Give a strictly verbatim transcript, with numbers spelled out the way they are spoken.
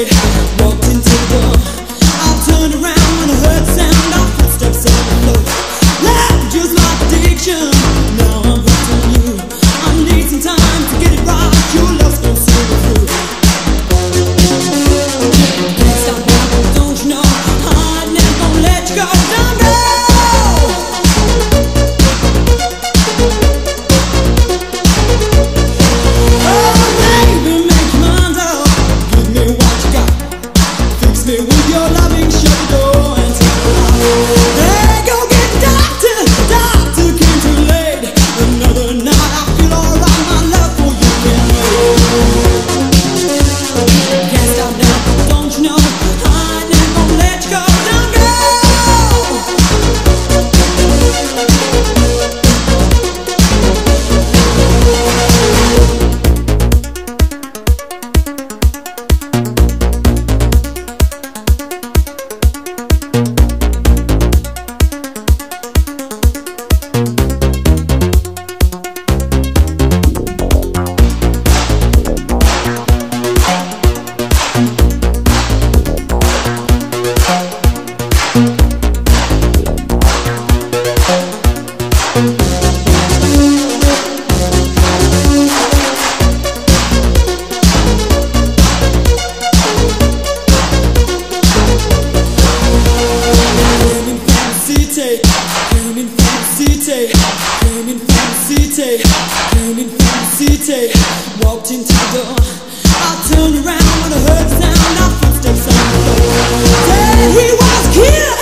Walked into the door, I turned around when I heard the sound of footsteps on the floor. Said he was killed.